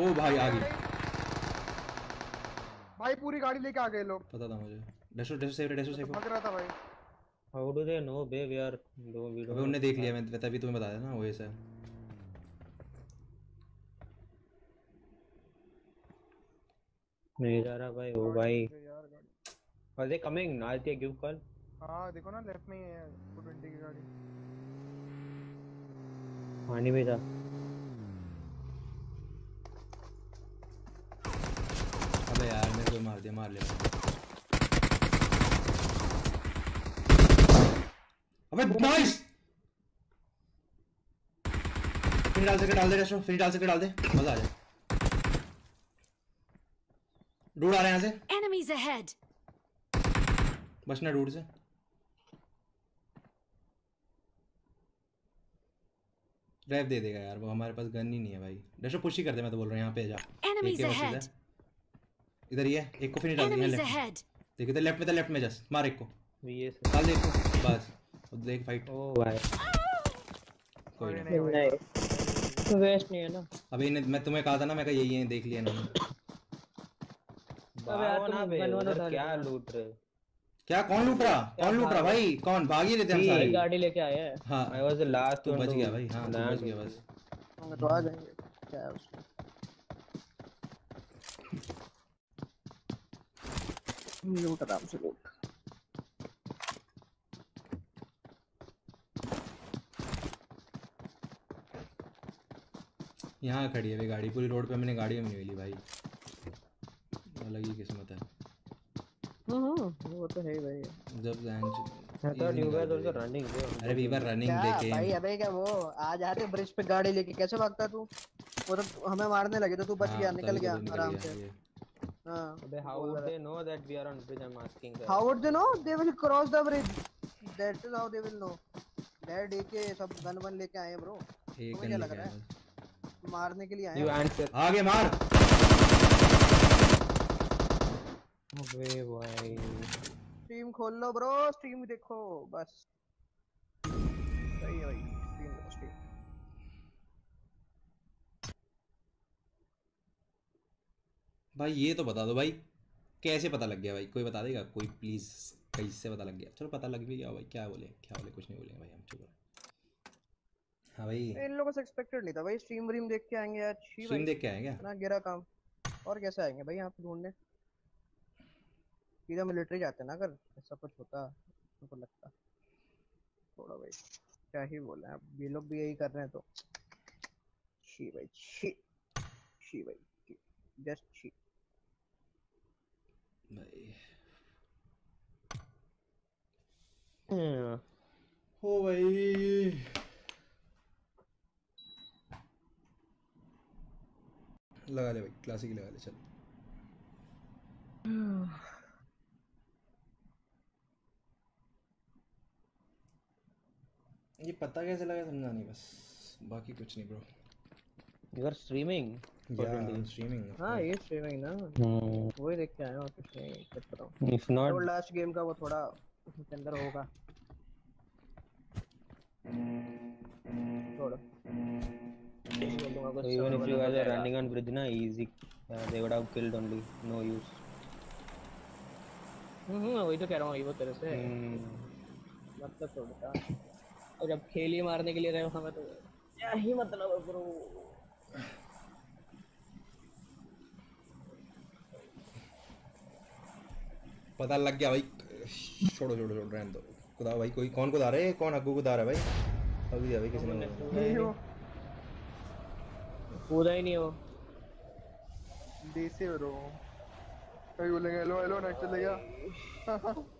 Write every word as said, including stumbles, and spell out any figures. ओ भाई आ गई भाई, पूरी गाड़ी लेके आ गए लोग। पता था मुझे। डेस्ट्रो डेस्ट्रो सेफ है, डेस्ट्रो सेफ है। पकड़ रहा था भाई। How do they know bay we are low video. अबे उन्होंने देख लिया, मैंने तभी तुम्हें बताया ना वो ऐसा है। नहीं जा रहा भाई, ओ भाई आर दे कमिंग ना आती है गिव कॉल। हां देखो ना लेफ्ट में ही है टू ट्वेंटी की गाड़ी। पानी में जा यार, मेरे को मार दिया, मार ले। अबे नाइस, फिर डाल दे डाल दे डेस्ट्रो, फिर डाल दे डाल दे, मजा आ जाए। डूड आ रहे हैं यहां से, एनिमीज अहेड, बचना डूड से। ड्राइव दे देगा यार वो, हमारे पास गन ही नहीं है भाई। डेस्ट्रो पुश ही कर दे, मैं तो बोल रहा हूं यहां पे जा। एनिमीज अहेड इधर ही है, एक को फिर डाल दिया लेफ्ट। देख इधर लेफ्ट में था, लेफ्ट में जस्ट मार एक को, ये से डाल दे एक को बस। अब देख फाइट। ओ भाई कोई नहीं भाई, तो वेस्ट नहीं है ना। अभी मैं तुम्हें कहा था ना, मैं कहा यही है, देख लिया इन्होंने। अबे यार तुम बनवाना था, क्या लूट रहे, क्या कौन लूट रहा, कौन लूट रहा भाई, कौन भाग ही रहे थे हम सारे। गाड़ी लेके आए हैं। हां आई वाज द लास्ट, तू बच गया भाई। हां तू बच गया बस, हम तो आ जाएंगे। क्या है उसमें, लूट आराम से लूट। यहाँ खड़ी है भाई गाड़ी, पूरी रोड पे हमने गाड़ियाँ नहीं मिली भाई, अलग ही किस्मत है। वो तो है भाई, जब रनिंग, अरे वीवर रनिंग देखे भाई। अबे क्या वो आ जाते ब्रिज पे गाड़ी लेके, कैसे भागता तू, वो तो हमें मारने लगे तो तू बच गया, निकल गया आराम से। Uh, how would they know that we are on bridge? I'm asking them. How would they know? They will cross the bridge. That is how they will know. That लेके सब गन वन लेके आए bro. तुम्हें क्या लग रहा है? मारने के लिए आए। You answer. आगे मार। अबे भाई। Stream खोल लो ब्रो, stream देखो बस। सही है भाई। भाई ये तो बता दो भाई, कैसे पता लग गया भाई, कोई बता देगा कोई प्लीज़, कैसे पता लग गया। चलो पता लग भी गया भाई, क्या बोले क्या बोले, कुछ नहीं बोलेंगे भाई हम, चुप रहे। हाँ भाई इन लोगों से एक्सपेक्टेड नहीं था भाई, स्ट्रीम रीम देख के आएंगे यार। स्ट्रीम देख के आएंगे ना, गिरा काम और कैसे आएंगे भाई यहाँ पे ढूंढने। सीधा मिलिट्री जाते ना, अगर ऐसा कुछ होता उनको लगता थोड़ा भाई, क्या ही बोले आप, ये लोग भी यही कर रहे हैं तो छी भाई, छी छी भाई, जस्ट छी भाई। हो भाई लगा ले भाई, क्लासिक लगा ले। चल ये पता कैसे लगा समझा नहीं, बस बाकी कुछ नहीं bro. You are streaming streaming streaming हाँ ये स्ट्रीमिंग ना, वही देख के आया हूँ, कुछ नहीं कर पा रहा हूँ। इफ नॉट लास्ट गेम का वो थोड़ा उसके अंदर होगा, छोड़ो even if you guys are running on bridge ना, easy they would have killed only, no use. Hmm वही तो कह रहा हूँ, ये वो तरह से मतलब छोड़ता, और जब खेल ही मारने के लिए रहे हो हमें तो क्या ही मतलब है ब्रो। पता लग गया भाई, छोड़ो छोड़ो छोड़ो रहने दो। खुदा भाई कोई कौन कुदा रहा है, कौन अग्गू कुदा रहा है भाई, अभी भाई किसी ने कूदा ही नहीं हो देसी ब्रो। कोई बोलेगा हेलो हेलो नेट चल गया।